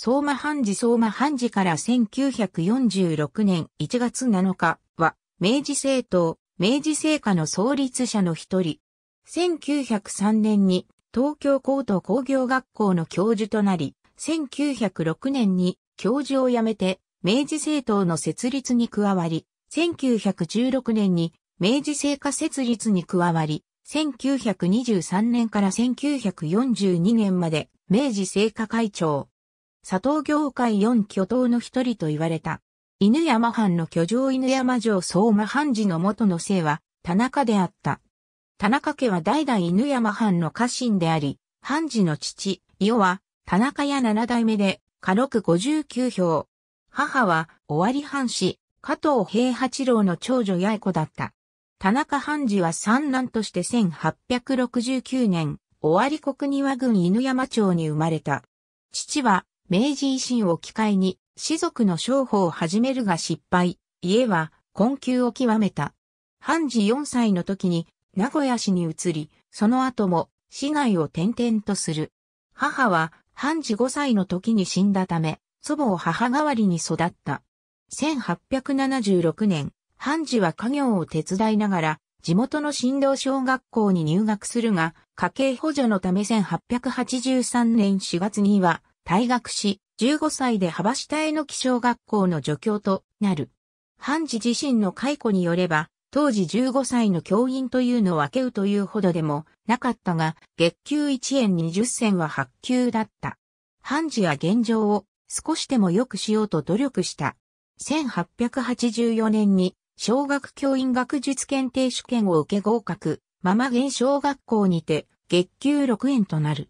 相馬判事相馬判事から1946年1月7日は、明治政党、明治政家の創立者の一人。1903年に東京高等工業学校の教授となり、1906年に教授を辞めて明治政党の設立に加わり、1916年に明治政家設立に加わり、1923年から1942年まで明治政家会長。砂糖業界四巨頭の一人と言われた。犬山藩の居城犬山城相馬判事の元の姓は田中であった。田中家は代々犬山藩の家臣であり、判事の父、伊予は田中屋七代目で、家禄59票。母は尾張藩士、加藤平八郎の長女八重子だった。田中判事は三男として1869年、尾張国庭郡犬山町に生まれた。父は明治維新を機会に、士族の商法を始めるが失敗、家は困窮を極めた。判事4歳の時に名古屋市に移り、その後も市内を転々とする。母は判事5歳の時に死んだため、祖母を母代わりに育った。1876年、判事は家業を手伝いながら、地元の新道小学校に入学するが、家計補助のため1883年4月には退学し、15歳で幅下榎小学校の助教となる。判事自身の回顧によれば、当時15歳の教員というのを分けうというほどでもなかったが、月給1円20銭は発給だった。判事は現状を少しでも良くしようと努力した。1884年に小学教員学術検定試験を受け合格、まま現小学校にて月給6円となる。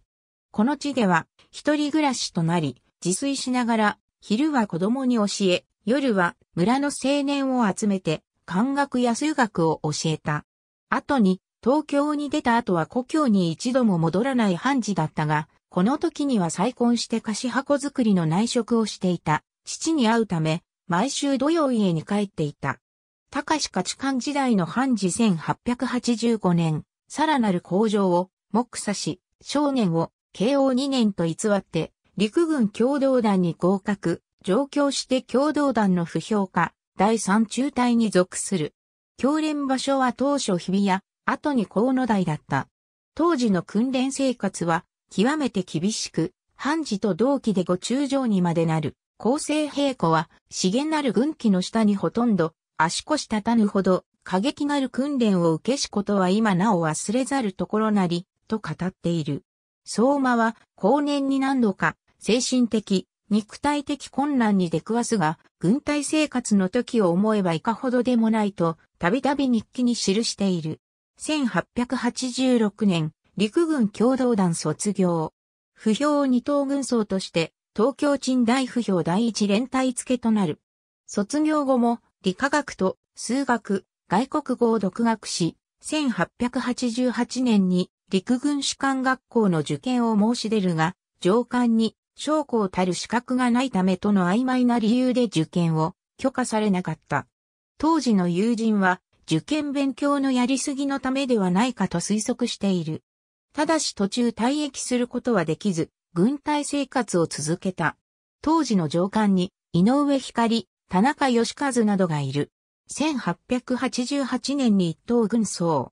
この地では一人暮らしとなり、自炊しながら、昼は子供に教え、夜は村の青年を集めて、漢学や数学を教えた。後に、東京に出た後は故郷に一度も戻らない判事だったが、この時には再婚して菓子箱作りの内職をしていた。父に会うため、毎週土曜家に帰っていた。高志家痴漢時代の判事1885年、さらなる向上を、目指し、少年を、慶応2年と偽って、陸軍共同団に合格、上京して共同団の不評価、第3中隊に属する。教練場所は当初日比谷、後に河野台だった。当時の訓練生活は極めて厳しく、判事と同期で5中将にまでなる、構成兵庫は、茂なる軍旗の下にほとんど、足腰立たぬほど、過激なる訓練を受けしことは今なお忘れざるところなり、と語っている。相馬は、後年に何度か、精神的、肉体的困難に出くわすが、軍隊生活の時を思えばいかほどでもないと、たびたび日記に記している。1886年、陸軍共同団卒業。歩兵二等軍曹として、東京鎮大歩兵第一連隊付となる。卒業後も、理化学と数学、外国語を独学し、1888年に陸軍士官学校の受験を申し出るが、上官に、将校たる資格がないためとの曖昧な理由で受験を許可されなかった。当時の友人は受験勉強のやりすぎのためではないかと推測している。ただし途中退役することはできず、軍隊生活を続けた。当時の上官に井上光、田中義和などがいる。1888年に一等軍曹。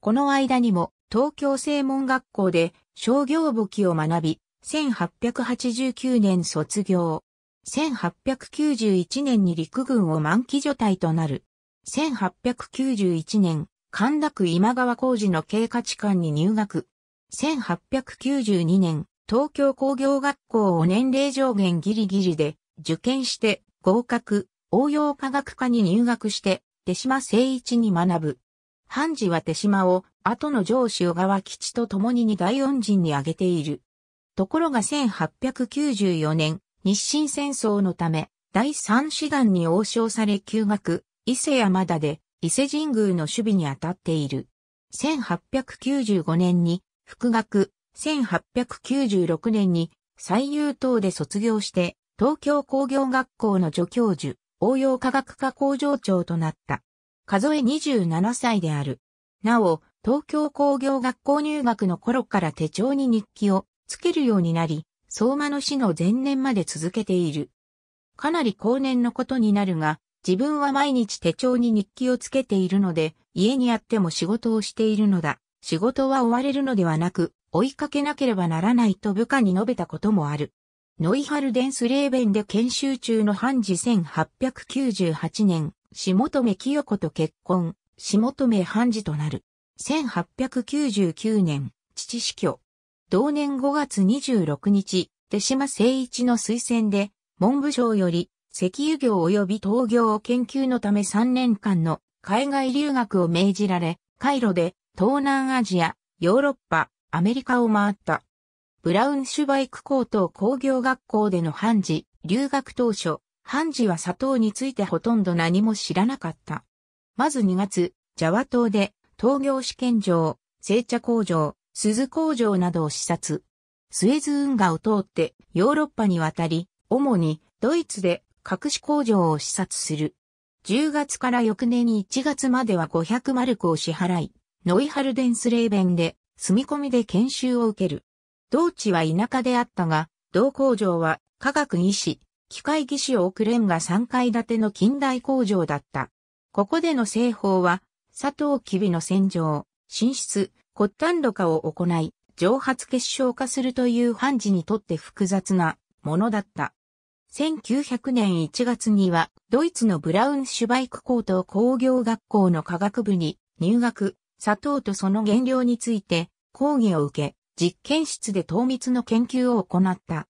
この間にも東京正門学校で商業簿記を学び、1889年卒業。1891年に陸軍を満期除隊となる。1891年、神田区今川浩二の経過士官に入学。1892年、東京工業学校を年齢上限ギリギリで受験して合格、応用科学科に入学して、手島誠一に学ぶ。判事は手島を、後の上司小川吉と共に二大恩人に挙げている。ところが1894年、日清戦争のため、第三師団に応召され休学、伊勢山田で伊勢神宮の守備に当たっている。1895年に復学、1896年に最優等で卒業して、東京工業学校の助教授、応用科学科工場長となった。数え27歳である。なお、東京工業学校入学の頃から手帳に日記を、つけるようになり、相馬の死の前年まで続けている。かなり後年のことになるが、自分は毎日手帳に日記をつけているので、家にあっても仕事をしているのだ。仕事は追われるのではなく、追いかけなければならないと部下に述べたこともある。ノイハルデンスレーベンで研修中のハンジ1898年、下留清子と結婚、下留ハンジとなる。1899年、父死去。同年5月26日、手島誠一の推薦で、文部省より石油業及び陶業を研究のため3年間の海外留学を命じられ、カイロで東南アジア、ヨーロッパ、アメリカを回った。ブラウンシュバイク高等工業学校でのハンジ、留学当初、ハンジは砂糖についてほとんど何も知らなかった。まず2月、ジャワ島で陶業試験場、製茶工場、錫工場などを視察。スエズ運河を通ってヨーロッパに渡り、主にドイツで各種工場を視察する。10月から翌年1月までは500マルクを支払い、ノイハルデンスレーベンで住み込みで研修を受ける。同地は田舎であったが、同工場は化学技師、機械技師を送れんが3階建ての近代工場だった。ここでの製法は、サトウキビの洗浄、浸出、骨炭ろ過を行い、蒸発結晶化するというハンジにとって複雑なものだった。1900年1月には、ドイツのブラウンシュバイク高等工業学校の化学部に入学、砂糖とその原料について講義を受け、実験室で糖蜜の研究を行った。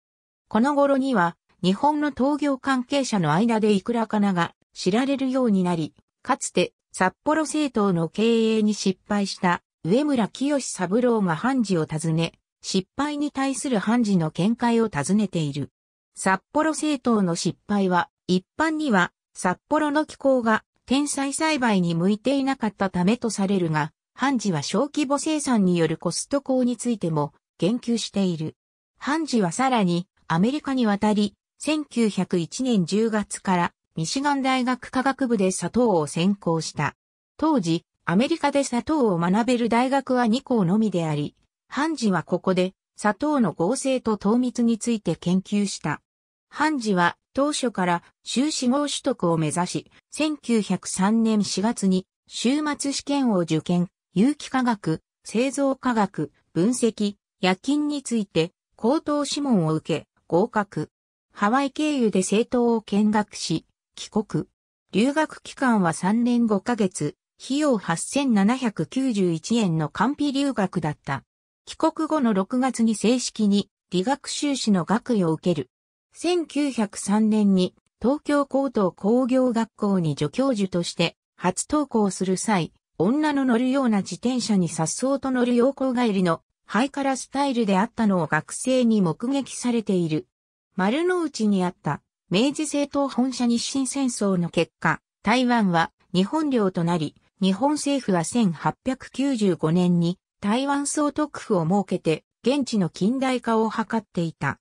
この頃には、日本の陶業関係者の間でいくらか名が知られるようになり、かつて札幌製糖の経営に失敗した上村清三郎がハンジを訪ね、失敗に対するハンジの見解を尋ねている。札幌製糖の失敗は、一般には札幌の気候が天才栽培に向いていなかったためとされるが、ハンジは小規模生産によるコスト高についても言及している。ハンジはさらにアメリカに渡り、1901年10月からミシガン大学化学部で砂糖を専攻した。当時、アメリカで砂糖を学べる大学は2校のみであり、ハンジはここで砂糖の合成と糖蜜について研究した。ハンジは当初から修士号取得を目指し、1903年4月に終末試験を受験、有機化学、製造化学、分析、冶金について口頭試問を受け、合格。ハワイ経由で製糖を見学し、帰国。留学期間は3年5ヶ月、費用8791円の官費留学だった。帰国後の6月に正式に理学修士の学位を受ける。1903年に東京高等工業学校に助教授として初登校する際、女の乗るような自転車に颯爽と乗る洋行帰りのハイカラスタイルであったのを学生に目撃されている。丸の内にあった明治製糖本社日清戦争の結果、台湾は日本領となり、日本政府は1895年に台湾総督府を設けて現地の近代化を図っていた。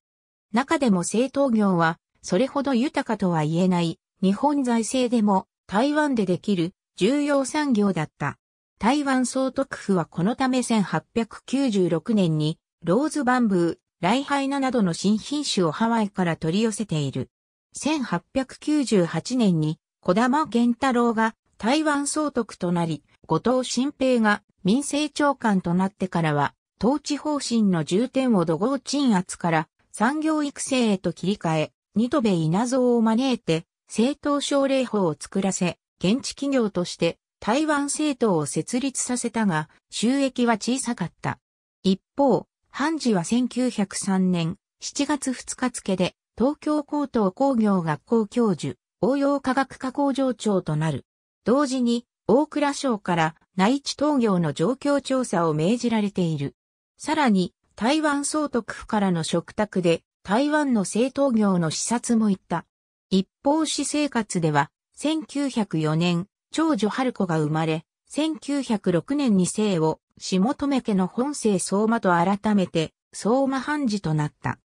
中でも製糖業は、それほど豊かとは言えない、日本財政でも台湾でできる重要産業だった。台湾総督府はこのため1896年に、ローズバンブー、ライハイナなどの新品種をハワイから取り寄せている。1898年に、児玉源太郎が台湾総督となり、後藤新平が民政長官となってからは、統治方針の重点を怒号鎮圧から、産業育成へと切り替え、新渡戸稲造を招いて、製糖奨励法を作らせ、現地企業として台湾製糖を設立させたが、収益は小さかった。一方、ハンジは1903年7月2日付で、東京高等工業学校教授、応用化学科工場長となる。同時に、大蔵省から内地陶業の状況調査を命じられている。さらに、台湾総督府からの嘱託で台湾の製糖業の視察も行った。一方私生活では1904年長女春子が生まれ、1906年に姓を下留家の本姓相馬と改めて相馬ハンジとなった。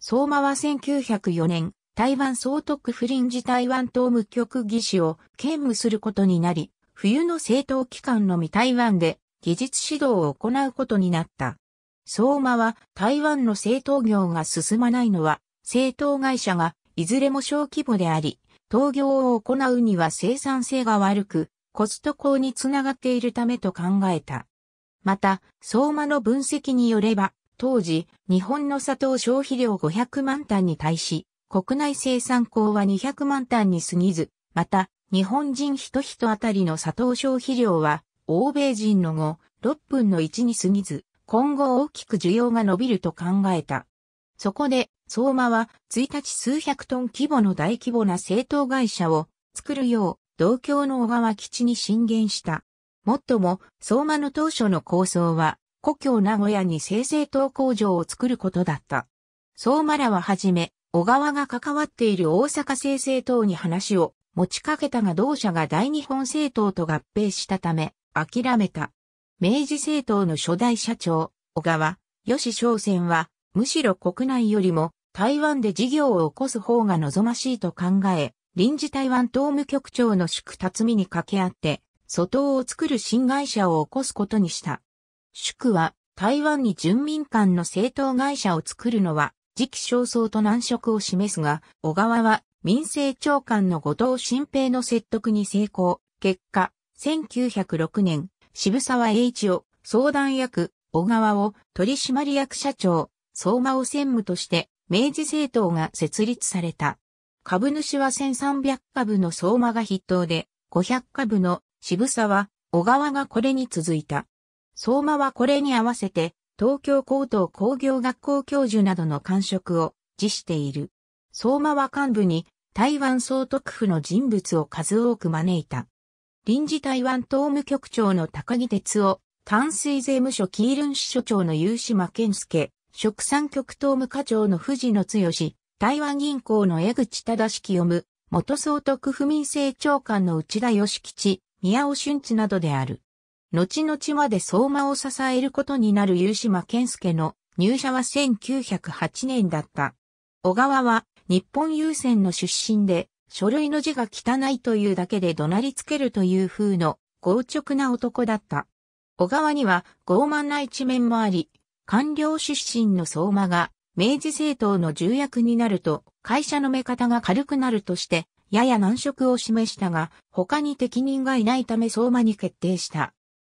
相馬は1904年台湾総督府臨時台湾糖務局技師を兼務することになり、冬の製糖期間のみ台湾で技術指導を行うことになった。相馬は台湾の製陶業が進まないのは、製陶会社がいずれも小規模であり、陶業を行うには生産性が悪く、コスト高につながっているためと考えた。また、相馬の分析によれば、当時、日本の砂糖消費量500万トンに対し、国内生産量は200万トンに過ぎず、また、日本人一人あたりの砂糖消費量は、欧米人の5、6分の1に過ぎず、今後大きく需要が伸びると考えた。そこで、相馬は、1日数百トン規模の大規模な製陶会社を作るよう、同郷の小川基地に進言した。もっとも、相馬の当初の構想は、故郷名古屋に製陶工場を作ることだった。相馬らははじめ、小川が関わっている大阪製陶に話を持ちかけたが同社が大日本製陶と合併したため、諦めた。明治製陶の初代社長、小川義商船は、むしろ国内よりも台湾で事業を起こす方が望ましいと考え、臨時台湾陶務局長の宿辰巳に掛け合って、粗陶を作る新会社を起こすことにした。宿は台湾に純民間の製陶会社を作るのは時期尚早と難色を示すが、小川は民政長官の後藤新平の説得に成功。結果、1906年、渋沢栄一を相談役、小川を取締役社長、相馬を専務として明治製陶が設立された。株主は1300株の相馬が筆頭で、500株の渋沢、小川がこれに続いた。相馬はこれに合わせて、東京高等工業学校教授などの官職を辞している。相馬は幹部に台湾総督府の人物を数多く招いた。臨時台湾陶務局長の高木哲夫、淡水税務署キールン支所長の有島健介、食産局陶務課長の藤野剛、台湾銀行の江口忠清務、元総督府民政長官の内田義吉、宮尾俊一などである。後々まで相馬を支えることになる有島健介の入社は1908年だった。小川は日本郵船の出身で書類の字が汚いというだけで怒鳴りつけるという風の強直な男だった。小川には傲慢な一面もあり、官僚出身の相馬が明治製陶の重役になると会社の目方が軽くなるとしてやや難色を示したが他に適任がいないため相馬に決定した。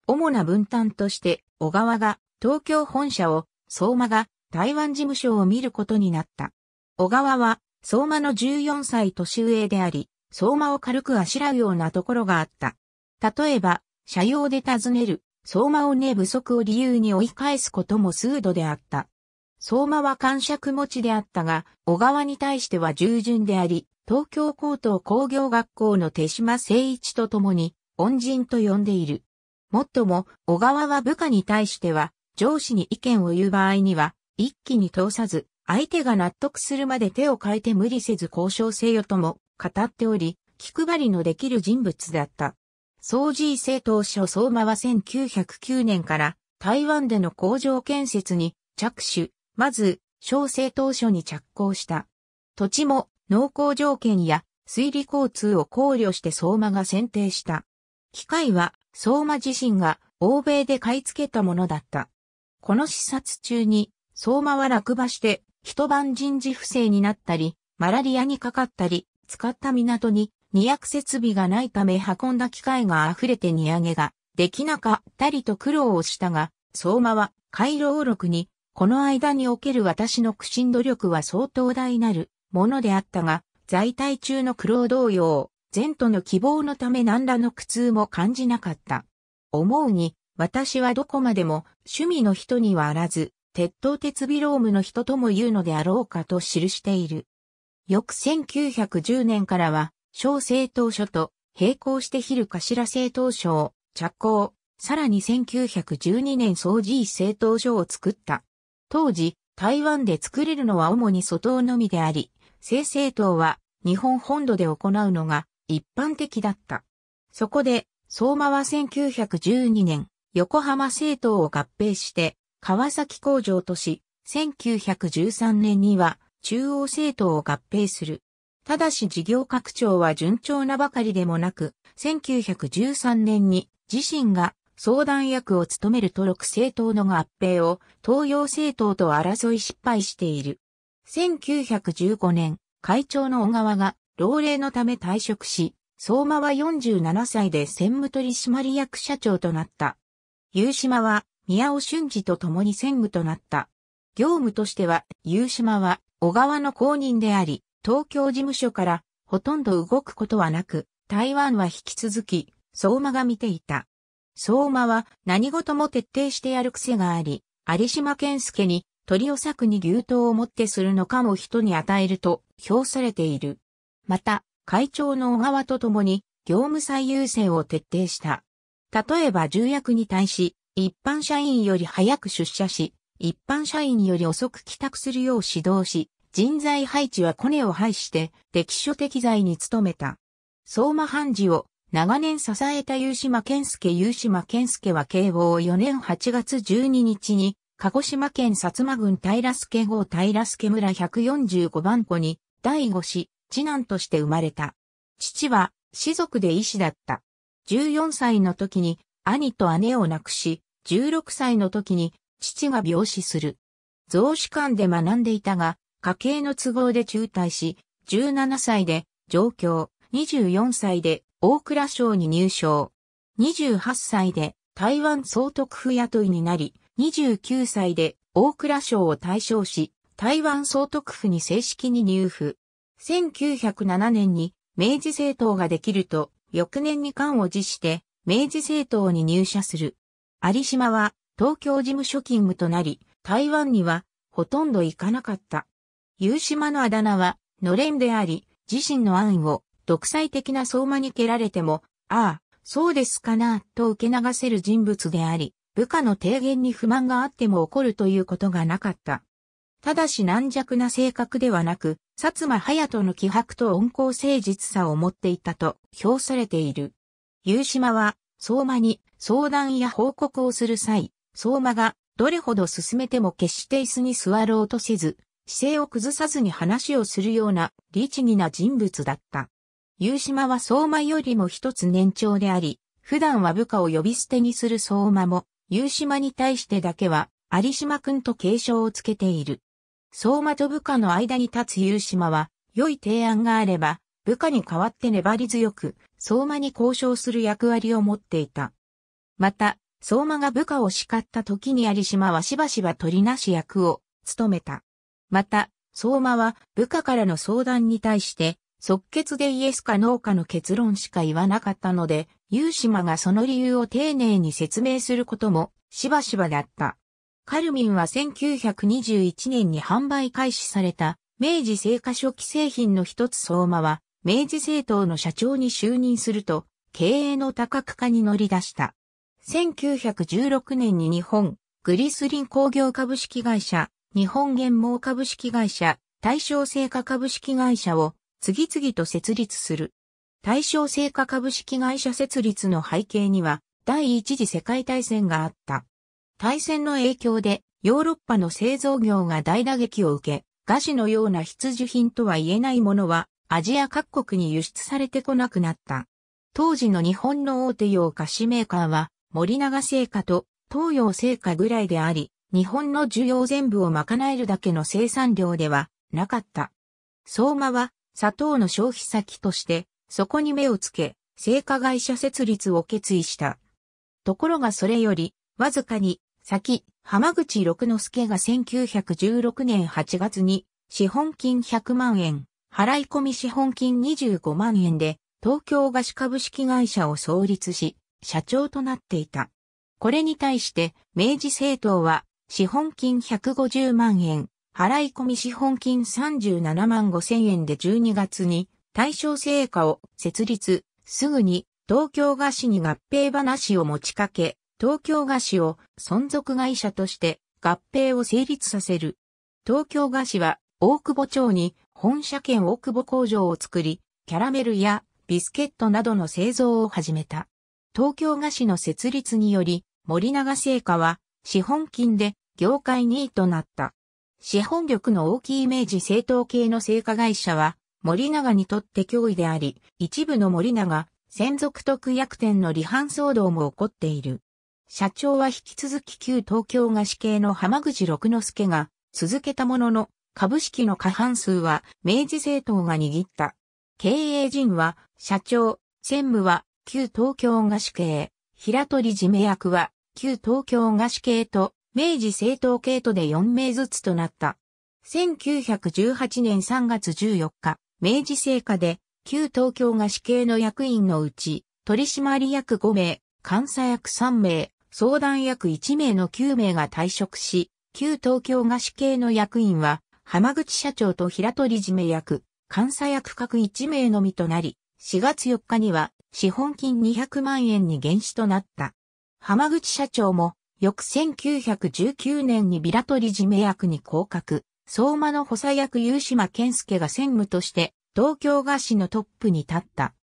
主な分担として、小川が東京本社を、相馬が台湾事務所を見ることになった。小川は相馬の14歳年上であり、相馬を軽くあしらうようなところがあった。例えば、社用で尋ねる、相馬を寝不足を理由に追い返すことも数度であった。相馬は癇癪持ちであったが、小川に対しては従順であり、東京高等工業学校の手島誠一と共に、恩人と呼んでいる。もっとも、小川は部下に対しては、上司に意見を言う場合には、一気に通さず、相手が納得するまで手を変えて無理せず交渉せよとも語っており、気配りのできる人物だった。明治製陶所相馬は1909年から台湾での工場建設に着手、まず、小製陶所に着工した。土地も農耕条件や水利交通を考慮して相馬が選定した。機械は、相馬自身が欧米で買い付けたものだった。この視察中に相馬は落馬して一晩人事不正になったり、マラリアにかかったり、使った港に荷役設備がないため運んだ機械が溢れて荷揚げができなかったりと苦労をしたが、相馬は回路録に、この間における私の苦心努力は相当大なるものであったが、在滞中の苦労同様、前途の希望のため何らの苦痛も感じなかった。思うに、私はどこまでも趣味の人にはあらず、鉄頭鉄尾労務の人とも言うのであろうかと記している。翌1910年からは、小製陶所と並行して蛭頭製陶所を着工、さらに1912年明治製陶所を作った。当時、台湾で作れるのは主に粗陶のみであり、製陶は日本本土で行うのが、一般的だった。そこで、相馬は1912年、横浜製陶を合併して、川崎工場とし、1913年には中央製陶を合併する。ただし事業拡張は順調なばかりでもなく、1913年に自身が相談役を務めると6政党の合併を東洋政党と争い失敗している。1915年、会長の小川が老齢のため退職し、相馬は47歳で専務取締役社長となった。有島は宮尾俊二と共に専務となった。業務としては、有島は小川の後任であり、東京事務所からほとんど動くことはなく、台湾は引き続き、相馬が見ていた。相馬は何事も徹底してやる癖があり、有島健介に鳥を割くに牛刀をもってするのかも人に与えると評されている。また、会長の小川と共に業務最優先を徹底した。例えば重役に対し、一般社員より早く出社し、一般社員より遅く帰宅するよう指導し、人材配置はコネを配して適所適材に努めた。相馬判事を長年支えた有島健介は慶応4年8月12日に、鹿児島県薩摩郡平助郷平助村145番戸に、第5子、次男として生まれた。父は、士族で医師だった。14歳の時に、兄と姉を亡くし、16歳の時に、父が病死する。造紙館で学んでいたが、家計の都合で中退し、17歳で上京、24歳で、大蔵省に入省。28歳で台湾総督府雇いになり、29歳で大蔵省を退省し、台湾総督府に正式に入府。1907年に明治政党ができると、翌年に官を辞して明治政党に入社する。有島は東京事務所勤務となり、台湾にはほとんど行かなかった。有島のあだ名は、のれんであり、自身の案を、独裁的な相馬に蹴られても、ああ、そうですかな、と受け流せる人物であり、部下の提言に不満があっても怒るということがなかった。ただし軟弱な性格ではなく、薩摩隼人の気迫と温厚誠実さを持っていたと評されている。有島は、相馬に相談や報告をする際、相馬がどれほど進めても決して椅子に座ろうとせず、姿勢を崩さずに話をするような律儀な人物だった。有島は相馬よりも一つ年長であり、普段は部下を呼び捨てにする相馬も、有島に対してだけは、有島君と敬称をつけている。相馬と部下の間に立つ有島は、良い提案があれば、部下に代わって粘り強く、相馬に交渉する役割を持っていた。また、相馬が部下を叱った時に有島はしばしば取りなし役を務めた。また、相馬は部下からの相談に対して、即決でイエスかノーかの結論しか言わなかったので、有島がその理由を丁寧に説明することもしばしばだった。カルミンは1921年に販売開始された明治製菓初期製品の一つ相馬は、明治製糖の社長に就任すると、経営の多角化に乗り出した。1916年に日本、グリスリン工業株式会社、日本原毛株式会社、大正製菓株式会社を、次々と設立する。大正製菓株式会社設立の背景には、第一次世界大戦があった。大戦の影響で、ヨーロッパの製造業が大打撃を受け、菓子のような必需品とは言えないものは、アジア各国に輸出されてこなくなった。当時の日本の大手洋菓子メーカーは、森永製菓と東洋製菓ぐらいであり、日本の需要全部を賄えるだけの生産量ではなかった。相馬は、砂糖の消費先として、そこに目をつけ、製菓会社設立を決意した。ところがそれより、わずかに、先、浜口六之助が1916年8月に、資本金100万円、払い込み資本金25万円で、東京菓子株式会社を創立し、社長となっていた。これに対して、明治製糖は、資本金150万円、払い込み資本金37万5千円で12月に大正製菓を設立、すぐに東京菓子に合併話を持ちかけ、東京菓子を存続会社として合併を成立させる。東京菓子は大久保町に本社兼大久保工場を作り、キャラメルやビスケットなどの製造を始めた。東京菓子の設立により、森永製菓は資本金で業界2位となった。資本力の大きい明治製糖系の製菓会社は森永にとって脅威であり、一部の森永専属特約店の離反騒動も起こっている。社長は引き続き旧東京菓子系の浜口六之助が続けたものの、株式の過半数は明治政党が握った。経営陣は社長、専務は旧東京菓子系、平取締め役は旧東京菓子系と明治政党系とで4名ずつとなった。1918年3月14日、明治製菓で旧東京菓子系の役員のうち、取締役5名、監査役3名、相談役1名の9名が退職し、旧東京菓子系の役員は、浜口社長と平取締め役、監査役各1名のみとなり、4月4日には資本金200万円に減資となった。浜口社長も、翌1919年に平取締め役に降格、相馬の補佐役有島健介が専務として、東京菓子のトップに立った。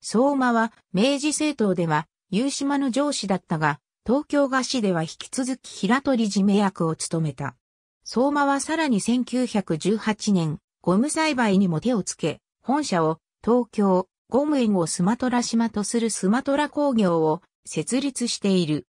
相馬は、明治政党では、有島の上司だったが、東京菓子では引き続き平取締め役を務めた。相馬はさらに1918年、ゴム栽培にも手をつけ、本社を東京、ゴム園をスマトラ島とするスマトラ工業を設立している。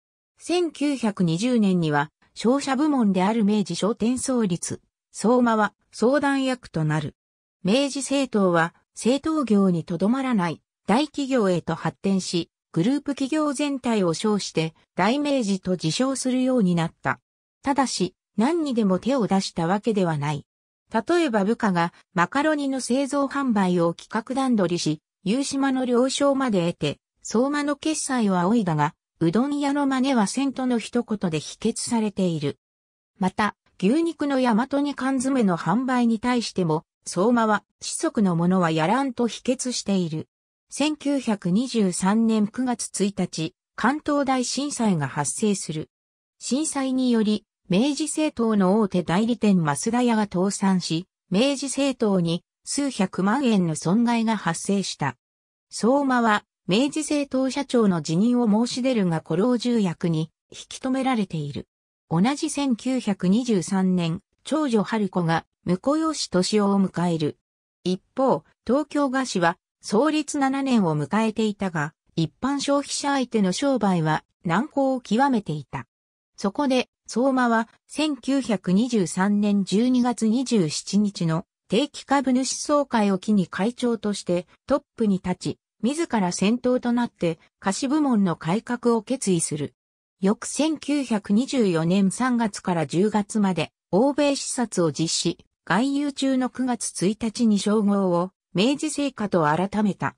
1920年には、商社部門である明治商店創立、相馬は相談役となる。明治政党は、製糖業にとどまらない大企業へと発展し、グループ企業全体を称して大明治と自称するようになった。ただし、何にでも手を出したわけではない。例えば部下がマカロニの製造販売を企画段取りし、有島の了承まで得て、相馬の決裁を仰いだが、うどん屋の真似はせんとの一言で否決されている。また、牛肉の大和に缶詰の販売に対しても、相馬は、子息のものはやらんと否決している。1923年9月1日、関東大震災が発生する。震災により、明治政党の大手代理店増田屋が倒産し、明治政党に数百万円の損害が発生した。相馬は、明治政党社長の辞任を申し出るが古老重役に引き止められている。同じ1923年、長女春子が婿養子年を迎える。一方、東京菓子は、創立7年を迎えていたが、一般消費者相手の商売は難航を極めていた。そこで、相馬は1923年12月27日の定期株主総会を機に会長としてトップに立ち、自ら先頭となって菓子部門の改革を決意する。翌1924年3月から10月まで欧米視察を実施、外遊中の9月1日に称号を、明治製菓と改めた。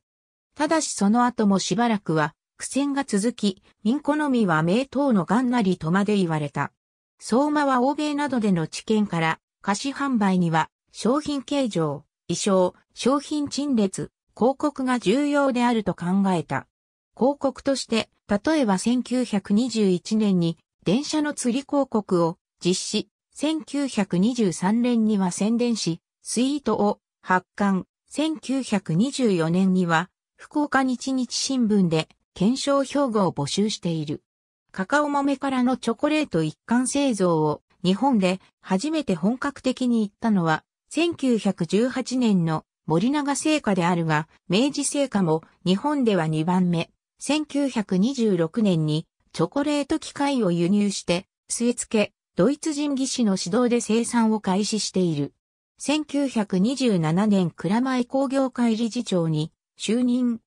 ただしその後もしばらくは苦戦が続き、民好みは名刀の癌なりとまで言われた。相馬は欧米などでの知見から、菓子販売には商品形状、意匠、商品陳列、広告が重要であると考えた。広告として、例えば1921年に電車の釣り広告を実施、1923年には宣伝誌、スイートを発刊。1924年には、福岡日日新聞で、懸賞標語を募集している。カカオ豆からのチョコレート一貫製造を、日本で初めて本格的に言ったのは、1918年の森永製菓であるが、明治製菓も日本では2番目。1926年に、チョコレート機械を輸入して、据付、ドイツ人技師の指導で生産を開始している。1927年蔵前工業会理事長に就任。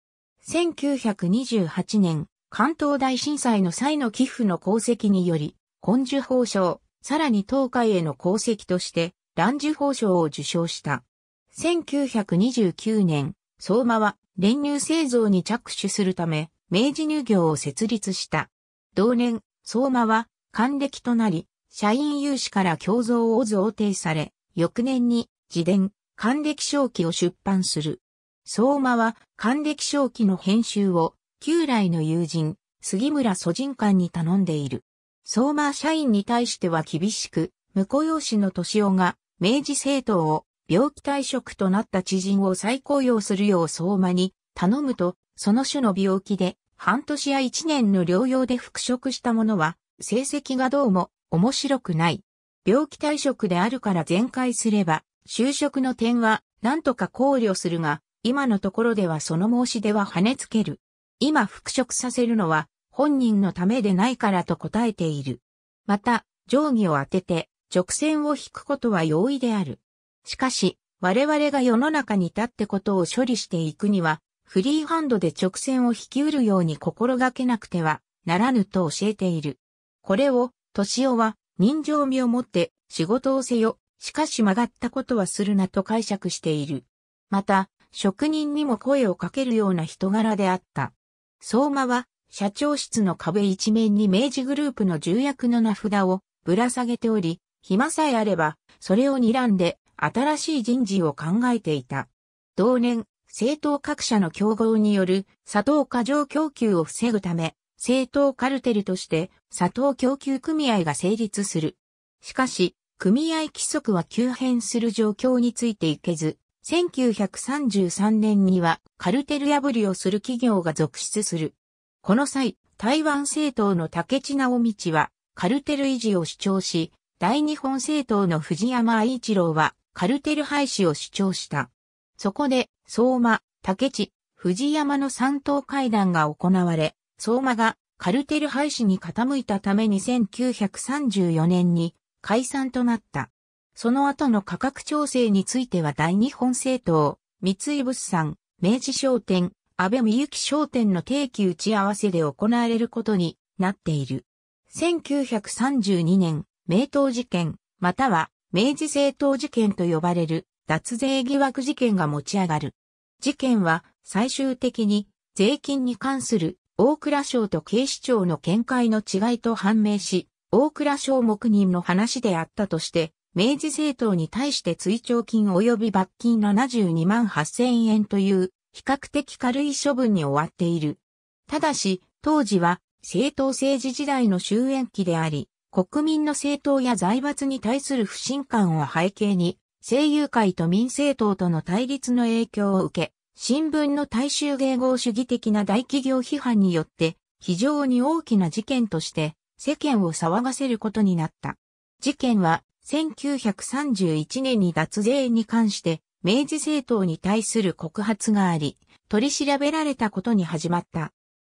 1928年、関東大震災の際の寄付の功績により、紺綬褒章、さらに東海への功績として、藍綬褒章を受章した。1929年、相馬は練乳製造に着手するため、明治乳業を設立した。同年、相馬は還暦となり、社員有志から胸像を贈呈され、翌年に自伝、還暦正記を出版する。相馬は還暦正記の編集を旧来の友人、杉村蘇人館に頼んでいる。相馬社員に対しては厳しく、婿養子の俊夫が明治政党を病気退職となった知人を再雇用するよう相馬に頼むと、その種の病気で半年や一年の療養で復職した者は成績がどうも面白くない。病気退職であるから全快すれば、就職の点は何とか考慮するが、今のところではその申し出は跳ねつける。今復職させるのは本人のためでないからと答えている。また、定規を当てて直線を引くことは容易である。しかし、我々が世の中に立ってことを処理していくには、フリーハンドで直線を引き得るように心がけなくてはならぬと教えている。これを、敏夫は、人情味をもって仕事をせよ、しかし曲がったことはするなと解釈している。また、職人にも声をかけるような人柄であった。相馬は、社長室の壁一面に明治グループの重役の名札をぶら下げており、暇さえあれば、それを睨んで、新しい人事を考えていた。同年、政党各社の競合による砂糖過剰供給を防ぐため、政党カルテルとして砂糖供給組合が成立する。しかし、組合規則は急変する状況についていけず、1933年にはカルテル破りをする企業が続出する。この際、台湾政党の竹地直道はカルテル維持を主張し、大日本政党の藤山愛一郎はカルテル廃止を主張した。そこで、相馬、竹地、藤山の3党会談が行われ、相馬がカルテル廃止に傾いたために1934年に解散となった。その後の価格調整については大日本政党、三井物産、明治商店、安倍美幸商店の定期打ち合わせで行われることになっている。1932年、明党事件、または明治政党事件と呼ばれる脱税疑惑事件が持ち上がる。事件は最終的に税金に関する大蔵省と警視庁の見解の違いと判明し、大蔵省黙認の話であったとして、明治政党に対して追徴金及び罰金72万8,000円という比較的軽い処分に終わっている。ただし、当時は政党政治時代の終焉期であり、国民の政党や財閥に対する不信感を背景に、政友会と民政党との対立の影響を受け、新聞の大衆迎合主義的な大企業批判によって非常に大きな事件として世間を騒がせることになった。事件は1931年に脱税に関して明治政党に対する告発があり、取り調べられたことに始まった。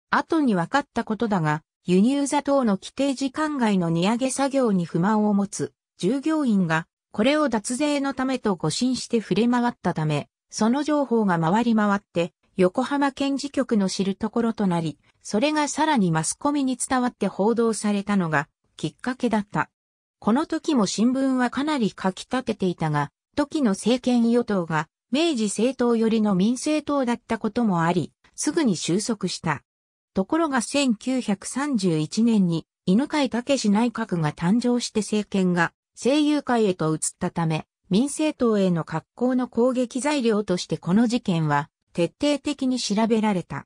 後に分かったことだが、輸入砂糖の規定時間外の荷上げ作業に不満を持つ従業員がこれを脱税のためと誤信して触れ回ったため、その情報が回り回って、横浜検事局の知るところとなり、それがさらにマスコミに伝わって報道されたのがきっかけだった。この時も新聞はかなり書き立てていたが、時の政権与党が明治政党寄りの民政党だったこともあり、すぐに収束した。ところが1931年に犬飼毅内閣が誕生して政権が政友会へと移ったため、民政党への格好の攻撃材料としてこの事件は徹底的に調べられた。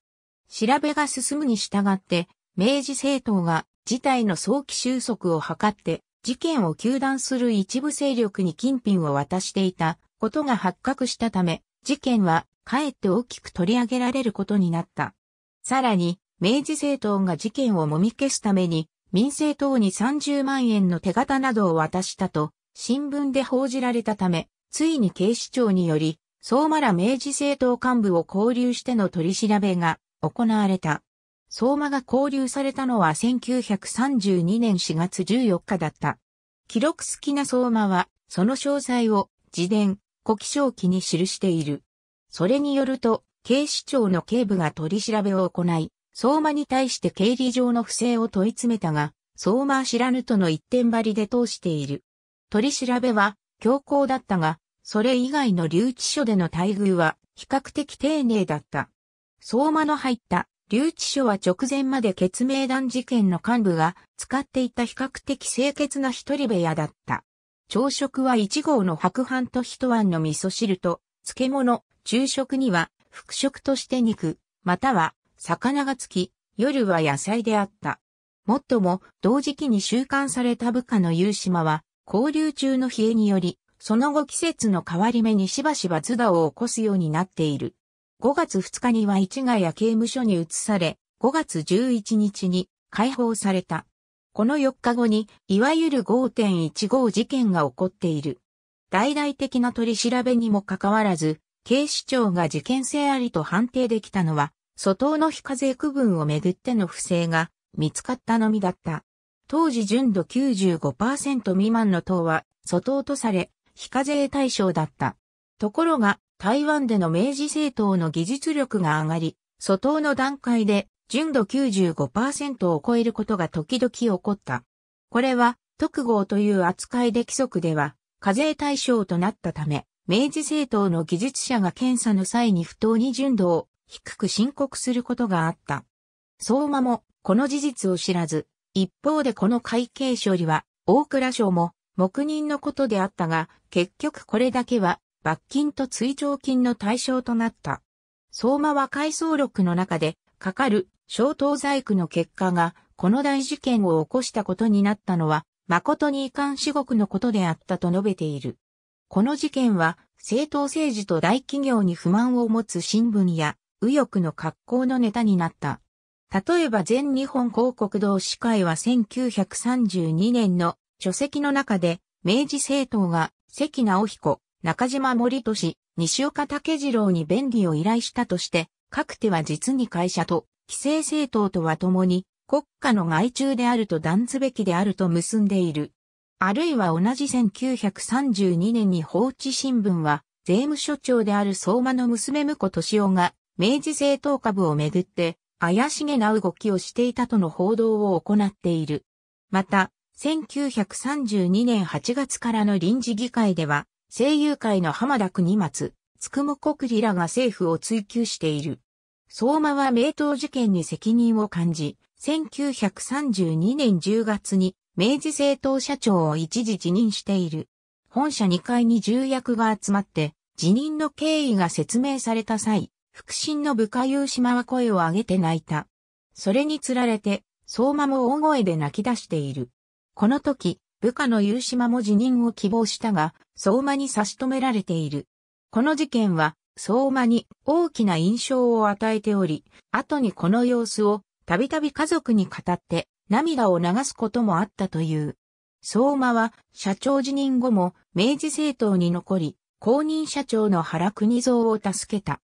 調べが進むに従って、明治政党が事態の早期収束を図って事件を糾弾する一部勢力に金品を渡していたことが発覚したため、事件はかえって大きく取り上げられることになった。さらに、明治政党が事件をもみ消すために民政党に30万円の手形などを渡したと、新聞で報じられたため、ついに警視庁により、相馬ら明治政党幹部を拘留しての取り調べが行われた。相馬が拘留されたのは1932年4月14日だった。記録好きな相馬は、その詳細を自伝、古記正記に記している。それによると、警視庁の警部が取り調べを行い、相馬に対して経理上の不正を問い詰めたが、相馬は知らぬとの一点張りで通している。取り調べは強硬だったが、それ以外の留置所での待遇は比較的丁寧だった。相馬の入った留置所は直前まで血明団事件の幹部が使っていた比較的清潔な一人部屋だった。朝食は1合の白飯と1碗の味噌汁と漬物、昼食には副食として肉、または魚がつき、夜は野菜であった。もっとも同時期に収監された部下の有島は、交流中の冷えにより、その後季節の変わり目にしばしば頭痛を起こすようになっている。5月2日には市ヶ谷刑務所に移され、5月11日に解放された。この4日後に、いわゆる 5.15 事件が起こっている。大々的な取り調べにもかかわらず、警視庁が事件性ありと判定できたのは、粗当の非課税区分をめぐっての不正が見つかったのみだった。当時純度 95% 未満の糖は粗糖とされ、非課税対象だった。ところが、台湾での明治製糖の技術力が上がり、粗糖の段階で純度 95% を超えることが時々起こった。これは、特号という扱いで規則では、課税対象となったため、明治製糖の技術者が検査の際に不当に純度を低く申告することがあった。相馬も、この事実を知らず、一方でこの会計処理は、大蔵省も、黙認のことであったが、結局これだけは、罰金と追徴金の対象となった。相馬は回想録の中で、かかる、小糖細工の結果が、この大事件を起こしたことになったのは、誠に遺憾至極のことであったと述べている。この事件は、政党政治と大企業に不満を持つ新聞や、右翼の格好のネタになった。例えば全日本広告同志会は1932年の書籍の中で、明治製糖が関直彦、中島盛俊、西岡武次郎に便宜を依頼したとして、かくては実に会社と既成政党とは共に国家の害虫であると断ずべきであると結んでいる。あるいは同じ1932年に法治新聞は、税務署長である相馬の娘婿俊夫が、明治製糖株をめぐって、怪しげな動きをしていたとの報道を行っている。また、1932年8月からの臨時議会では、政友会の浜田国松、つくも国利らが政府を追及している。相馬は明糖事件に責任を感じ、1932年10月に明治製糖社長を一時辞任している。本社2階に重役が集まって、辞任の経緯が説明された際、腹心の部下有島は声を上げて泣いた。それにつられて、相馬も大声で泣き出している。この時、部下の有島も辞任を希望したが、相馬に差し止められている。この事件は、相馬に大きな印象を与えており、後にこの様子をたびたび家族に語って涙を流すこともあったという。相馬は社長辞任後も明治製糖に残り、後任社長の原邦蔵を助けた。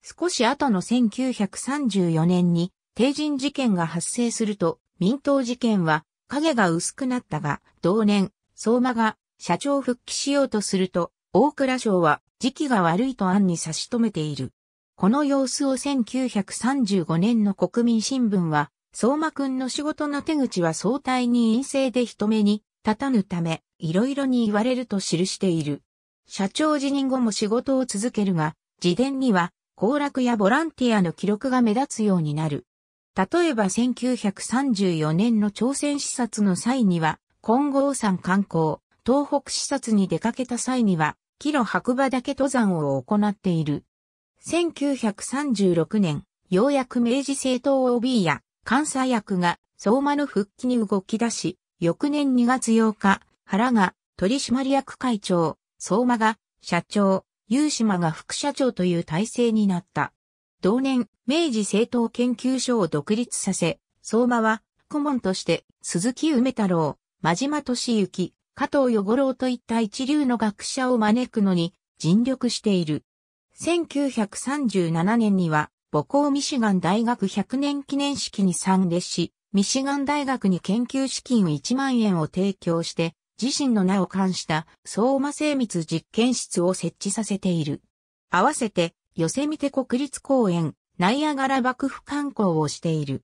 少し後の1934年に帝人事件が発生すると民党事件は影が薄くなったが、同年、相馬が社長復帰しようとすると、大蔵省は時期が悪いと案に差し止めている。この様子を1935年の国民新聞は、相馬くんの仕事の手口は相対に陰性で人目に立たぬため、いろいろに言われると記している。社長辞任後も仕事を続けるが、自伝には、行楽やボランティアの記録が目立つようになる。例えば1934年の朝鮮視察の際には、金剛山観光、東北視察に出かけた際には、帰路白馬岳登山を行っている。1936年、ようやく明治製糖 OB や監査役が相馬の復帰に動き出し、翌年2月8日、原が取締役会長、相馬が社長、有島が副社長という体制になった。同年、明治製糖研究所を独立させ、相馬は顧問として鈴木梅太郎、真島敏之、加藤与五郎といった一流の学者を招くのに尽力している。1937年には母校ミシガン大学100年記念式に参列し、ミシガン大学に研究資金1万円を提供して、自身の名を冠した相馬精密実験室を設置させている。合わせて、ヨセミテ国立公園、ナイアガラ瀑布観光をしている。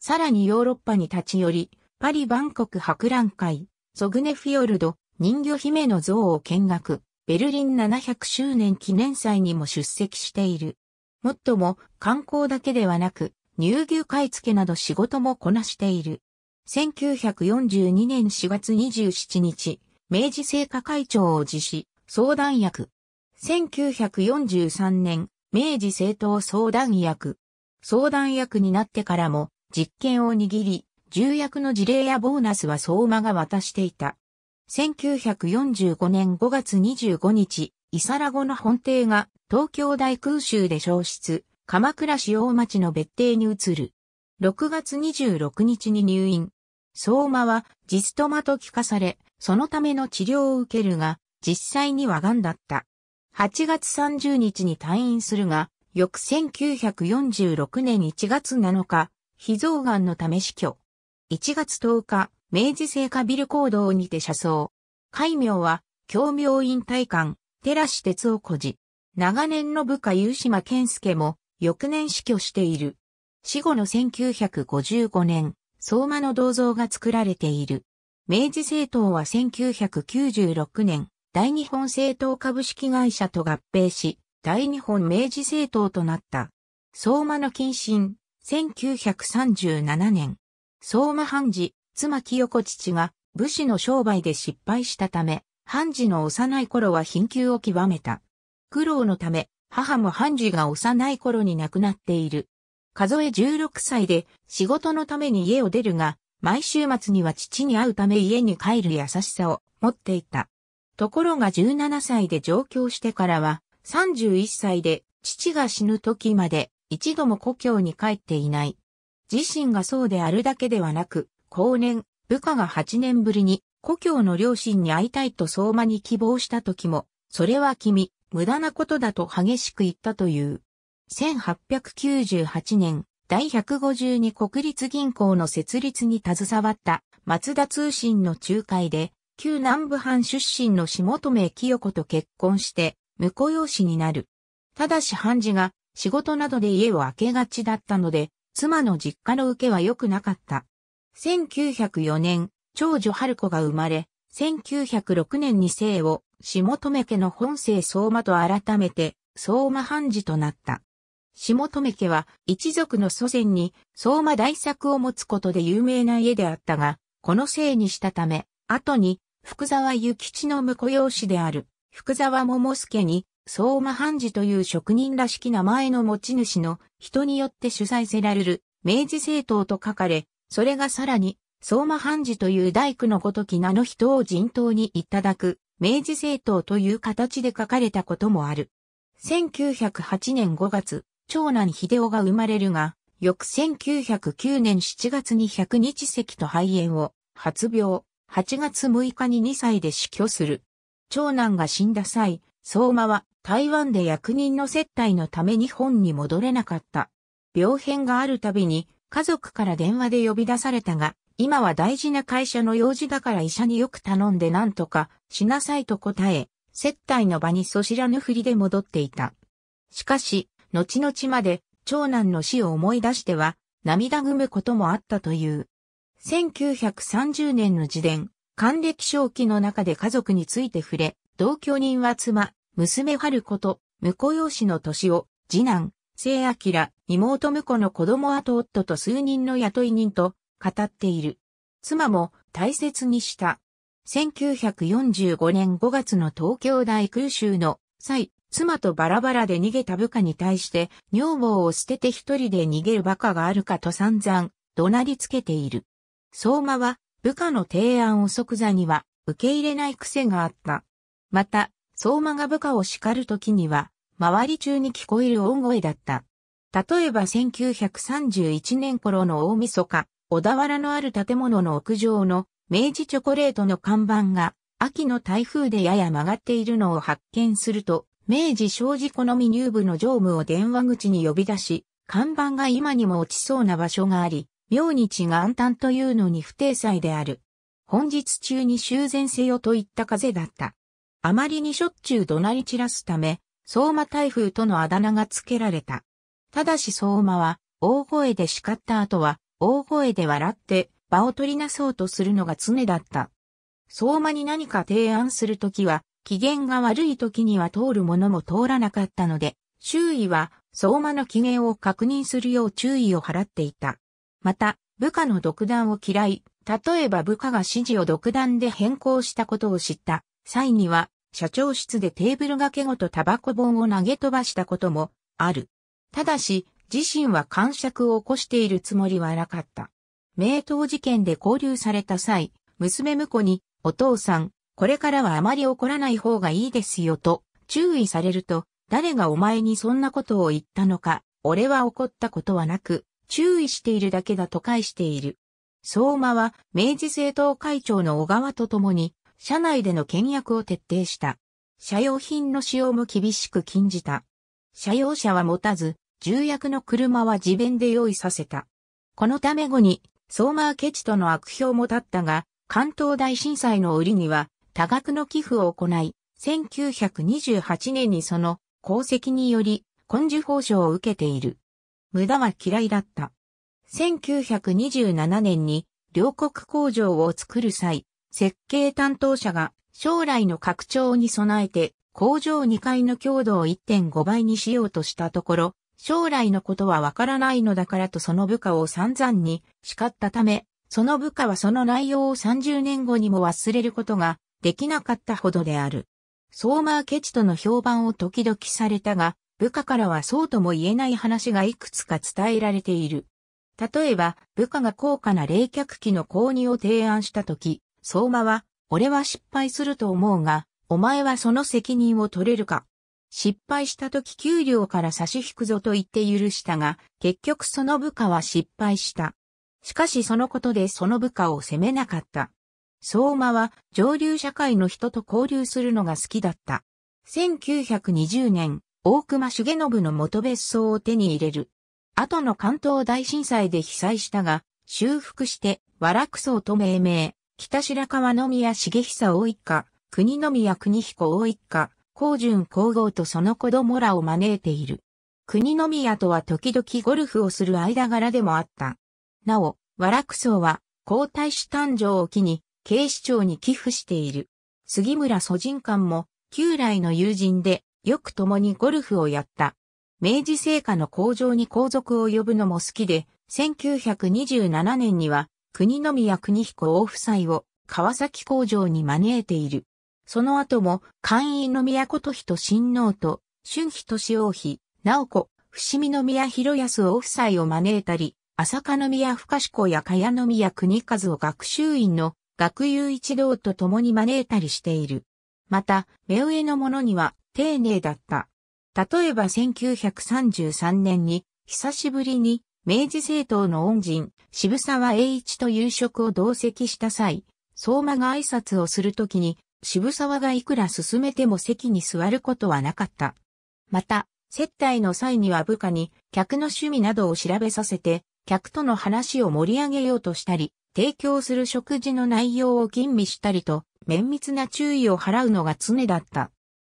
さらにヨーロッパに立ち寄り、パリ万国博覧会、ソグネフィヨルド、人魚姫の像を見学、ベルリン700周年記念祭にも出席している。もっとも、観光だけではなく、乳牛買い付けなど仕事もこなしている。1942年4月27日、明治製菓会長を辞し、相談役。1943年、明治製糖相談役。相談役になってからも、実権を握り、重役の辞令やボーナスは相馬が渡していた。1945年5月25日、伊皿子の本邸が東京大空襲で焼失、鎌倉市大町の別邸に移る。6月26日に入院。相馬はジストマと聞かされ、そのための治療を受けるが、実際には癌だった。8月30日に退院するが、翌1946年1月7日、脾臓癌のため死去。1月10日、明治製菓ビル講堂にて社葬。戒名は、教明院大官、寺師哲夫孤児。長年の部下有島健介も、翌年死去している。死後の1955年、相馬の銅像が作られている。明治製糖は1996年、大日本製糖株式会社と合併し、大日本明治製糖となった。相馬の近親、1937年。相馬半次、妻清子父が武士の商売で失敗したため、半次の幼い頃は貧窮を極めた。苦労のため、母も半次が幼い頃に亡くなっている。数え16歳で仕事のために家を出るが、毎週末には父に会うため家に帰る優しさを持っていた。ところが17歳で上京してからは、31歳で父が死ぬ時まで一度も故郷に帰っていない。自身がそうであるだけではなく、後年、部下が8年ぶりに故郷の両親に会いたいと相馬に希望した時も、それは君、無駄なことだと激しく言ったという。1898年、第152国立銀行の設立に携わった松田通信の仲介で、旧南部藩出身の下留清子と結婚して、婿養子になる。ただし半次が仕事などで家を空けがちだったので、妻の実家の受けは良くなかった。1904年、長女春子が生まれ、1906年に姓を下留家の本姓相馬と改めて相馬半次となった。下留家は一族の祖先に相馬大作を持つことで有名な家であったが、この姓にしたため、後に福沢諭吉の婿養子である福沢桃介に相馬半次という職人らしき名前の持ち主の人によって主催せられる明治製糖と書かれ、それがさらに相馬半次という大工のごとき名の人を人頭にいただく明治製糖という形で書かれたこともある。1908年5月、長男秀夫が生まれるが、翌1909年7月に100日咳と肺炎を発病、8月6日に2歳で死去する。長男が死んだ際、相馬は台湾で役人の接待のため日本に戻れなかった。病変があるたびに家族から電話で呼び出されたが、今は大事な会社の用事だから医者によく頼んで何とかしなさいと答え、接待の場にそ知らぬふりで戻っていた。しかし、後々まで長男の死を思い出しては涙ぐむこともあったという。1930年の自伝、還暦正気の中で家族について触れ、同居人は妻、娘春子と、婿養子の俊夫、次男、清明、妹婿の子供あと夫と数人の雇い人と語っている。妻も大切にした。1945年5月の東京大空襲の際、妻とバラバラで逃げた部下に対して、女房を捨てて一人で逃げるバカがあるかと散々、怒鳴りつけている。相馬は、部下の提案を即座には、受け入れない癖があった。また、相馬が部下を叱るときには、周り中に聞こえる大声だった。例えば1931年頃の大晦日、小田原のある建物の屋上の明治チョコレートの看板が、秋の台風でやや曲がっているのを発見すると、明治商事好み入部の常務を電話口に呼び出し、看板が今にも落ちそうな場所があり、明日が暗淡というのに不定裁である。本日中に修繕せよといった風だった。あまりにしょっちゅう怒鳴り散らすため、相馬台風とのあだ名が付けられた。ただし相馬は、大声で叱った後は、大声で笑って、場を取りなそうとするのが常だった。相馬に何か提案するときは、機嫌が悪いときには通るものも通らなかったので、周囲は相馬の機嫌を確認するよう注意を払っていた。また、部下の独断を嫌い、例えば部下が指示を独断で変更したことを知った。際には、社長室でテーブル掛けごとタバコ本を投げ飛ばしたこともある。ただし、自身は癇癪を起こしているつもりはなかった。明東事件で拘留された際、娘婿に、お父さん、これからはあまり怒らない方がいいですよと、注意されると、誰がお前にそんなことを言ったのか、俺は怒ったことはなく、注意しているだけだと返している。相馬は、明治製糖会長の小川と共に、社内での倹約を徹底した。社用品の使用も厳しく禁じた。社用車は持たず、重役の車は自便で用意させた。このため後に、総マーケチとの悪評も立ったが、関東大震災の折には多額の寄付を行い、1928年にその功績により紺綬褒章を受けている。無駄は嫌いだった。1927年に両国工場を作る際、設計担当者が将来の拡張に備えて工場2階の強度を 1.5 倍にしようとしたところ、将来のことはわからないのだからとその部下を散々に叱ったため、その部下はその内容を30年後にも忘れることができなかったほどである。総マーケチとの評判を時々されたが、部下からはそうとも言えない話がいくつか伝えられている。例えば、部下が高価な冷却機の購入を提案したとき、相馬は、俺は失敗すると思うが、お前はその責任を取れるか。失敗したとき給料から差し引くぞと言って許したが、結局その部下は失敗した。しかしそのことでその部下を責めなかった。相馬は上流社会の人と交流するのが好きだった。1920年、大隈重信の元別荘を手に入れる。後の関東大震災で被災したが、修復して、和楽荘と命名、北白川宮重久大一家、国宮国彦大一家、光順皇后とその子供らを招いている。国宮とは時々ゴルフをする間柄でもあった。なお、和楽荘は、皇太子誕生を機に、警視庁に寄付している。杉村蘇人館も、旧来の友人で、よく共にゴルフをやった。明治製菓の工場に皇族を呼ぶのも好きで、1927年には国宮国彦大夫妻を川崎工場に招いている。その後も寛永の宮琴仁親王と春妃敏王妃、直子、伏見の宮博康大夫妻を招いたり、朝霞の宮深志子や茅の宮国和を学習院の学友一同と共に招いたりしている。また、目上の者には丁寧だった。例えば1933年に、久しぶりに、明治政党の恩人、渋沢栄一と夕食を同席した際、相馬が挨拶をするときに、渋沢がいくら勧めても席に座ることはなかった。また、接待の際には部下に、客の趣味などを調べさせて、客との話を盛り上げようとしたり、提供する食事の内容を吟味したりと、綿密な注意を払うのが常だった。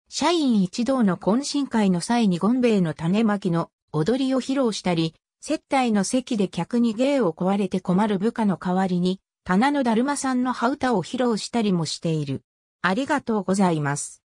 社員一同の懇親会の際にゴンベイの種まきの踊りを披露したり、接待の席で客に芸を壊れて困る部下の代わりに、棚のだるまさんの羽歌を披露したりもしている。ありがとうございます。